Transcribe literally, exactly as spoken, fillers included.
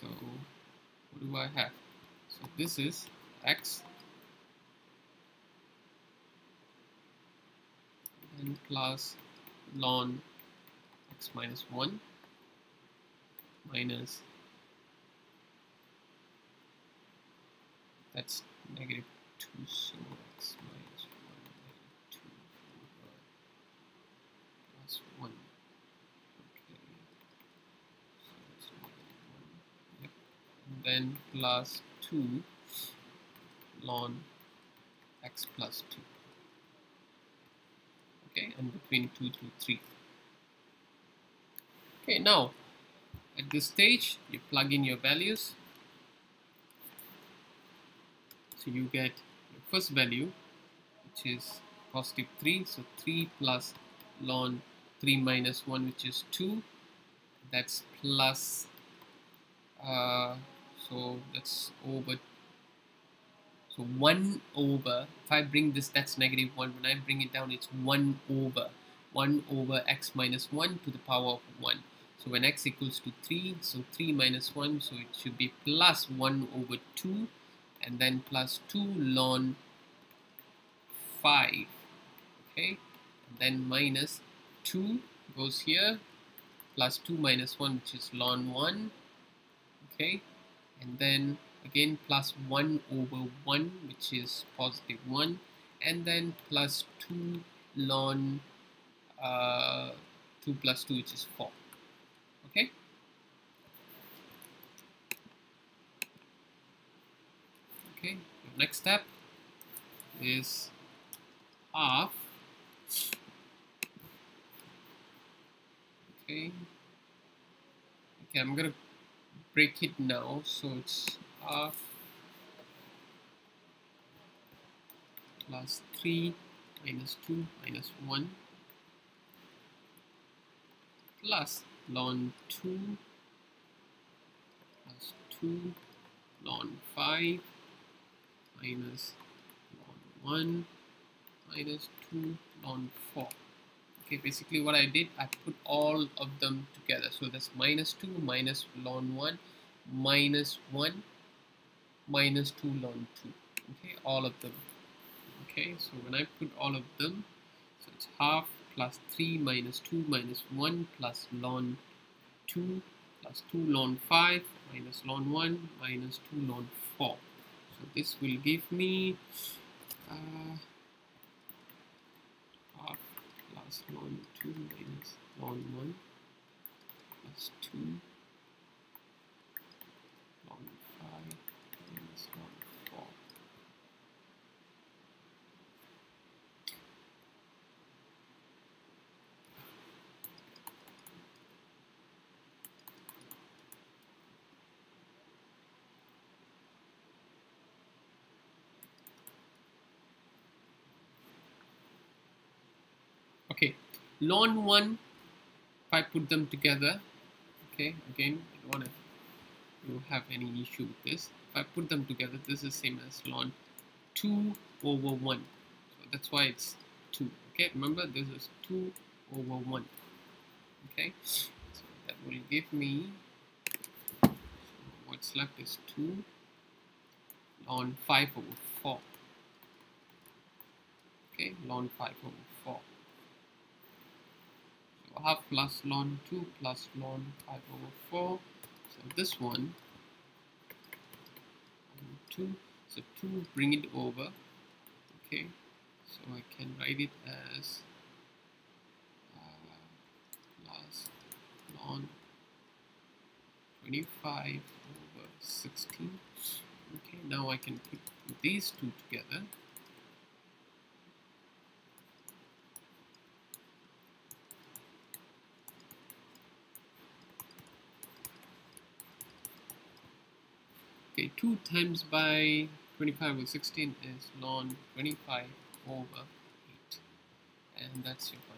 So what do I have? So this is x and plus ln x minus one minus, that's negative two, so x minus one, negative two over plus one. Okay, so it's negative one. Yep. And then plus two ln x plus two. Okay, and between two through three. Okay, now at this stage you plug in your values. So you get your first value, which is positive three, so three plus ln three minus one, which is two, that's plus, uh, so that's over, so one over, if I bring this, that's negative one, when I bring it down, it's one over, one over x minus one to the power of one. So when x equals to three, so three minus one, so it should be plus one over two, and then plus two ln five, okay, and then minus two goes here, plus two minus one, which is ln one, okay, and then again plus one over one, which is positive one, and then plus two ln uh, two plus two, which is four, okay. Okay, the next step is half, okay, okay, I'm going to break it now, so it's half plus three minus two minus one plus ln two plus two ln five minus ln one minus two ln four. Okay, basically what I did, I put all of them together. So that's minus two minus ln one minus one minus two ln two. Okay, all of them. Okay, so when I put all of them, so it's half plus three minus two minus one plus ln two plus two ln five minus ln one minus two ln four. So this will give me uh, half plus ln two minus ln one plus two ln five minus ln four. Okay, ln one, if I put them together, okay, again, I don't want to you have any issue with this. If I put them together, this is same as ln two over one. So that's why it's two. Okay, remember this is two over one. Okay, so that will give me, so what's left is two ln five over four. Okay, ln five over four. Half plus ln two plus ln five over four. So this one, two. So two, bring it over. Okay. So I can write it as uh, plus ln twenty-five over sixteen. Okay. Now I can put these two together. Okay, two times by twenty-five over sixteen is ln twenty-five over eight, and that's your point.